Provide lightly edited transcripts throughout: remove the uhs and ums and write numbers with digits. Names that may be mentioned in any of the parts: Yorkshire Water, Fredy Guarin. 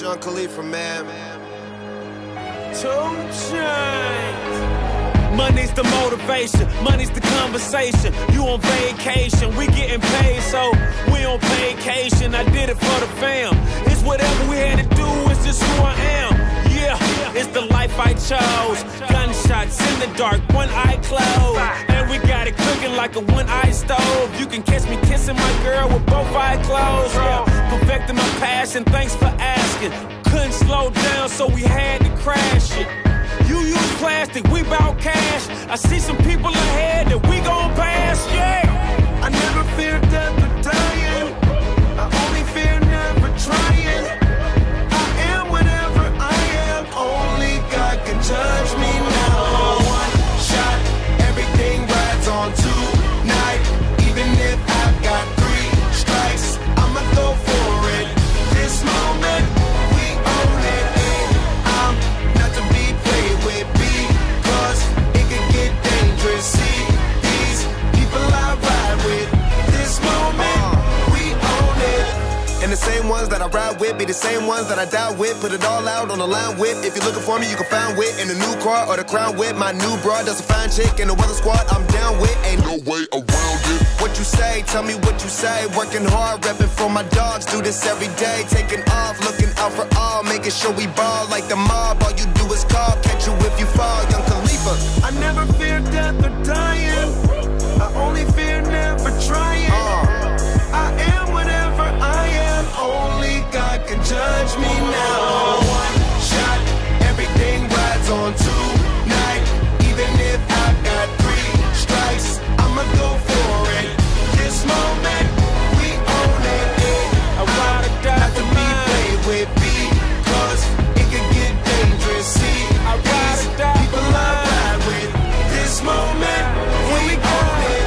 Sean Khalifa, man. 2 Chainz. Money's the motivation, money's the conversation. You on vacation, we getting paid, so we on vacation. I did it for the fam. It's whatever we had to do, it's just who I am. Yeah, it's the life I chose. Gunshots in the dark, one eye closed. And we got it cooking like a one-eye stove. You can catch me kissing my girl with both eyes closed. Yeah, perfecting my passion, thanks for asking. Couldn't slow down, so we had to crash it. You use plastic, we bout cash. I see some people ahead that we gon' pass, yeah. I never feared death or dying. I only fear never trying. I am whatever I am. Only God can judge me now. One shot, everything rides on tonight. Even if I've got 3 strikes, I'ma go for it. This moment. The same ones that I ride with be the same ones that I die with. Put it all out on the line with. If you're looking for me, you can find wit in a new car or the crown with. My new broad does a fine chick in the weather squad. I'm down with, ain't no way around it. What you say, tell me what you say. Working hard, repping for my dogs. Do this every day, taking off, looking out for all, making sure we ball like the mob. All you do is call, catch you if you fall, Young Khalifa. I never fear death or dying. I only fear never trying. I am whatever I am, only God can judge me now. One shot, everything rides on tonight. Even if I've got 3 strikes, I'ma go for it. This moment, we own it. I ride or die, not to be played with, because it can get dangerous. See, I ride or die, people I ride with. This moment, we own it.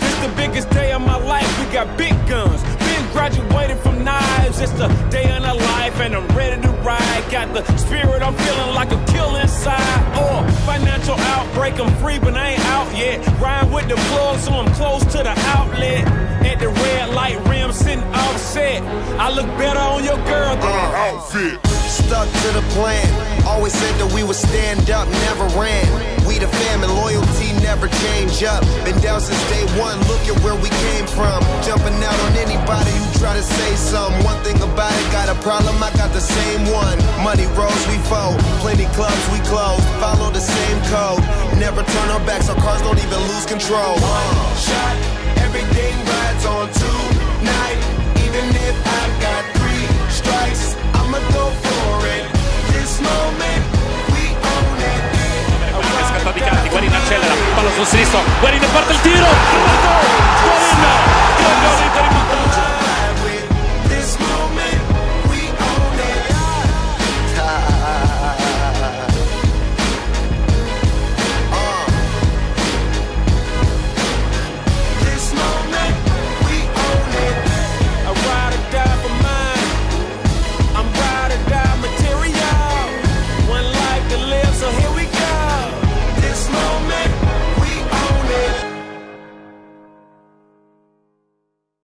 This the biggest day of my life. We got big guns, been graduated from knives. It's the day in our life and I'm ready to ride. Got the spirit, I'm feeling like a kill inside. Or financial outbreak, I'm free but I ain't out yet. Ride with the plug, so I'm close to the outlet. At the red light rim, sitting offset. I look better on your girl than an outfit. Stuck to the plan, always said that we would stand up, never ran. We the fam and loyalty never change up. Been down since day 1, look at where we came from. Jumping out on anybody who try to say something. One thing about it, got a problem, I got the same one. Money rolls, we fold, plenty clubs we close. Follow the same code, never turn our backs, our cars don't even lose control. One shot, everything rides on tonight. Even if I've got 3 strikes, I'ma go for it. This moment, we own it. Scattati calati, Guarin accelera, palla sul sinistro, Guarin parte il tiro, Guarin!